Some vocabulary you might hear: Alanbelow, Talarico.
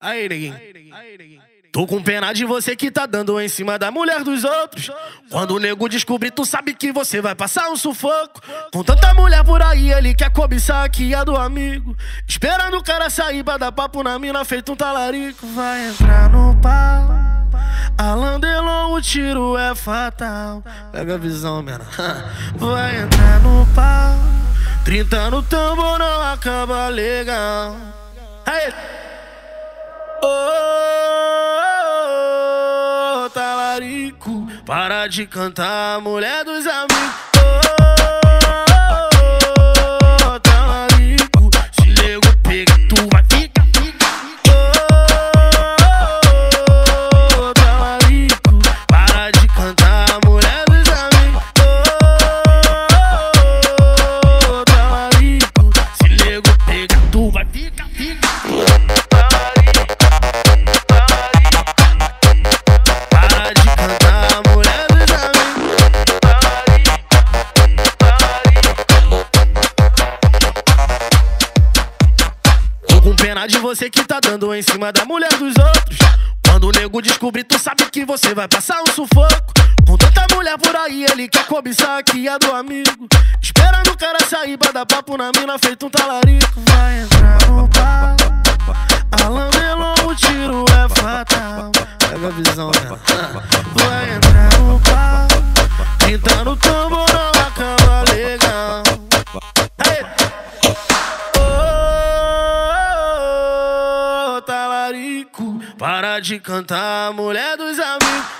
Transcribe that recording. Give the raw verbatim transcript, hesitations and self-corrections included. Aí, neguinho. Tô com pena de você que tá dando em cima da mulher dos outros. Quando o nego descobrir, tu sabe que você vai passar um sufoco. Com tanta mulher por aí, ele quer cobiçar a que é do amigo. Esperando o cara sair pra dar papo na mina, feito um talarico. Vai entrar no pau, Alanbelow, o tiro é fatal. Pega a visão, mano. Vai entrar no pau, trinta no tambor não acaba legal. Aí. Ô, oh, talarico, para de cantar, mulher dos amigos. Ô, oh, talarico, se nego pega, tu vai ficar, fica. Ô, oh, talarico, para de cantar, mulher dos amigos. Ô, oh, talarico, se nego pega, tu vai ficar, fica. Pena de você que tá dando em cima da mulher dos outros. Quando o nego descobrir, tu sabe que você vai passar um sufoco. Com tanta mulher por aí, ele quer cobiçar a que é do amigo. Esperando o cara sair pra dar papo na mina, feito um talarico. Vai entrar no pau, Alanbelow, o tiro é fatal. Pega a visão, né? Vai entrar no pau, pintando o tambor não acaba legal. Para de cantar, mulher dos amigos.